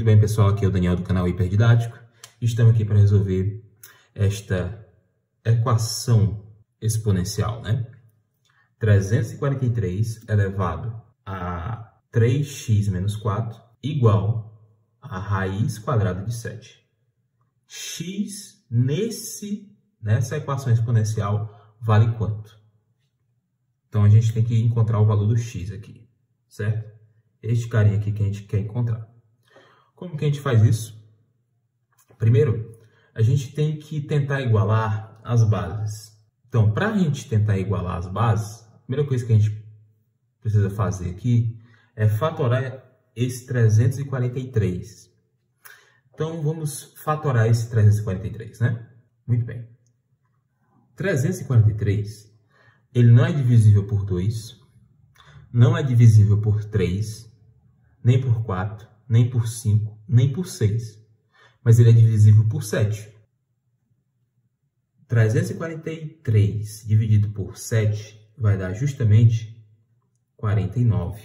Muito bem, pessoal, aqui é o Daniel do canal Hiperdidático. Estamos aqui para resolver esta equação exponencial, né? 343 elevado a 3x menos 4 igual a raiz quadrada de 7. X nessa equação exponencial vale quanto? Então, a gente tem que encontrar o valor do x aqui, certo? Este carinha aqui que a gente quer encontrar. Como que a gente faz isso? Primeiro, a gente tem que tentar igualar as bases. Então, para a gente tentar igualar as bases, a primeira coisa que a gente precisa fazer aqui é fatorar esse 343. Então, vamos fatorar esse 343, né? Muito bem. 343, ele não é divisível por 2, não é divisível por 3, nem por 4, nem por 5, nem por 6. Mas ele é divisível por 7. 343 dividido por 7 vai dar justamente 49.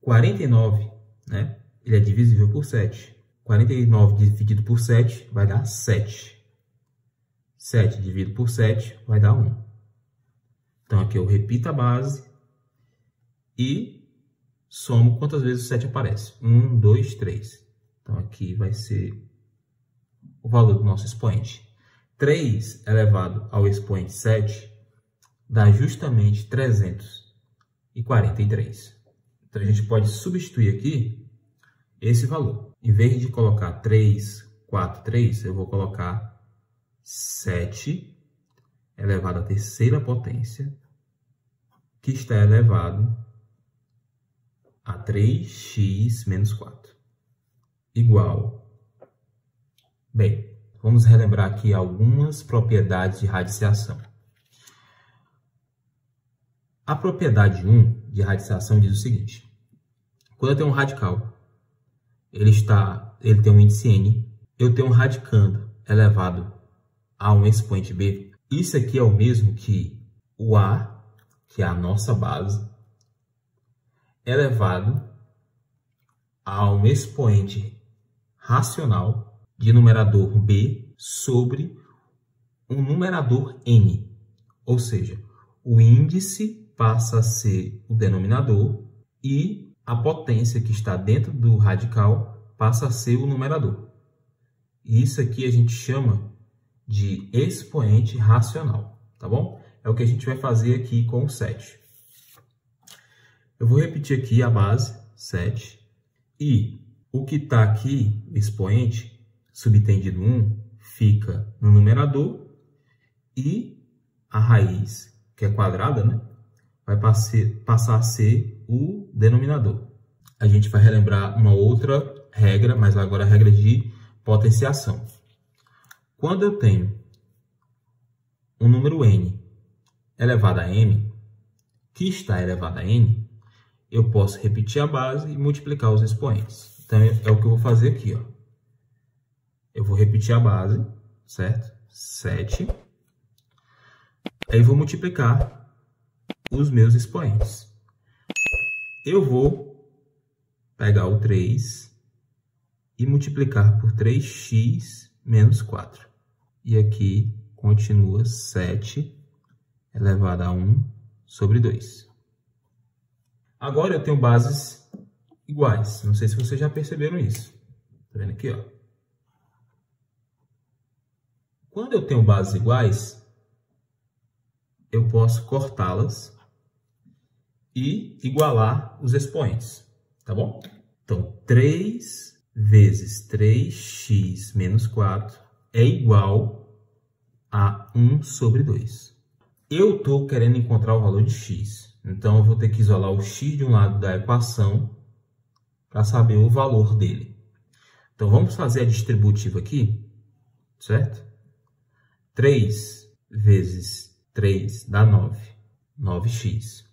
49, né? Ele é divisível por 7. 49 dividido por 7 vai dar 7. 7 dividido por 7 vai dar 1. Então, aqui eu repito a base e somo quantas vezes o 7 aparece. 1, 2, 3. Então, aqui vai ser o valor do nosso expoente. 3 elevado ao expoente 7 dá justamente 343. Então, a gente pode substituir aqui esse valor. Em vez de colocar 3, 4, 3, eu vou colocar 7 elevado à terceira potência, que está elevado a 3x menos 4, igual. Bem, vamos relembrar aqui algumas propriedades de radiciação. A propriedade 1 de radiciação diz o seguinte: quando eu tenho um radical, ele tem um índice n, eu tenho um radicando elevado a um expoente b. Isso aqui é o mesmo que o a, que é a nossa base, elevado a um expoente racional de numerador b sobre um numerador n. Ou seja, o índice passa a ser o denominador e a potência que está dentro do radical passa a ser o numerador. E isso aqui a gente chama de expoente racional, tá bom? É o que a gente vai fazer aqui com o 7. Eu vou repetir aqui a base, 7, e o que está aqui, expoente, subtendido 1, fica no numerador, e a raiz, que é quadrada, né, vai passar a ser o denominador. A gente vai relembrar uma outra regra, mas agora a regra de potenciação. Quando eu tenho um número n elevado a m, que está elevado a n, eu posso repetir a base e multiplicar os expoentes. Então, é o que eu vou fazer aqui, ó. Eu vou repetir a base, certo? 7. Aí, vou multiplicar os meus expoentes. Eu vou pegar o 3 e multiplicar por 3x menos 4. E aqui continua 7 elevado a 1 sobre 2. Agora eu tenho bases iguais. Não sei se vocês já perceberam isso. Tá vendo aqui, ó? Quando eu tenho bases iguais, eu posso cortá-las e igualar os expoentes, tá bom? Então, 3 vezes 3x menos 4 é igual a 1 sobre 2. Eu estou querendo encontrar o valor de x. Então, eu vou ter que isolar o x de um lado da equação para saber o valor dele. Então, vamos fazer a distributiva aqui, certo? 3 vezes 3 dá 9, 9x.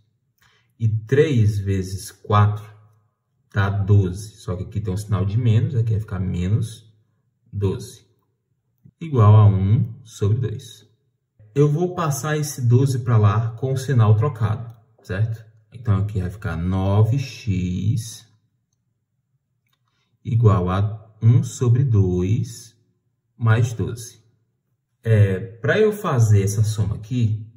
E 3 vezes 4 dá 12, só que aqui tem um sinal de menos, aqui vai ficar menos 12, igual a 1 sobre 2. Eu vou passar esse 12 para lá com o sinal trocado, certo? Então, aqui vai ficar 9x igual a 1 sobre 2 mais 12. Para eu fazer essa soma aqui,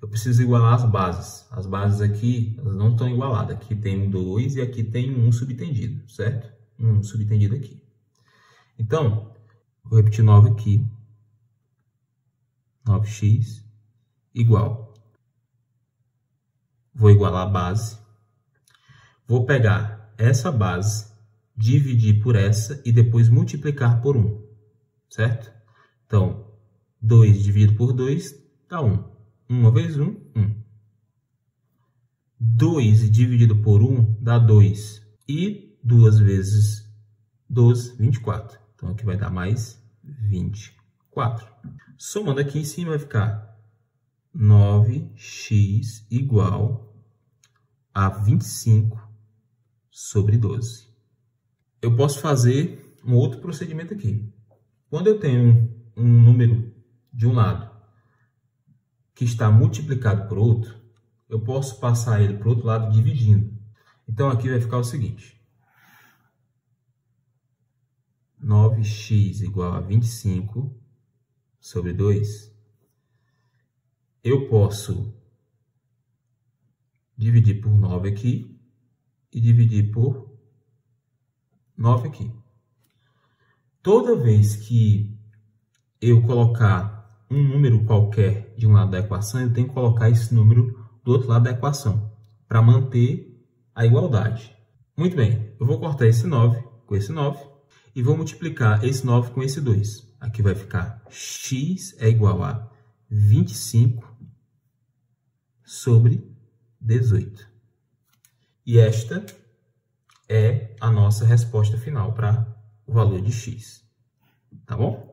eu preciso igualar as bases. As bases aqui elas não estão igualadas. Aqui tem um 2 e aqui tem um subtendido, certo? Um subtendido aqui. Então, vou repetir 9 aqui. 9x igual. Vou igualar a base. Vou pegar essa base, dividir por essa e depois multiplicar por 1, certo? Então, 2 dividido por 2 dá 1. 1 vezes 1, 1. 2 dividido por 1 dá 2. E 2 vezes 12, 24. Então, aqui vai dar mais 24. Somando aqui em cima vai ficar 9x igual a 25 sobre 12. Eu posso fazer um outro procedimento aqui. Quando eu tenho um número de um lado que está multiplicado por outro, eu posso passar ele para o outro lado dividindo. Então, aqui vai ficar o seguinte. 9x igual a 25 sobre 2. Eu posso dividir por 9 aqui e dividir por 9 aqui. Toda vez que eu colocar um número qualquer de um lado da equação, eu tenho que colocar esse número do outro lado da equação, para manter a igualdade. Muito bem, eu vou cortar esse 9 com esse 9, e vou multiplicar esse 9 com esse 2. Aqui vai ficar x é igual a 25 sobre 18. E esta é a nossa resposta final para o valor de x. Tá bom?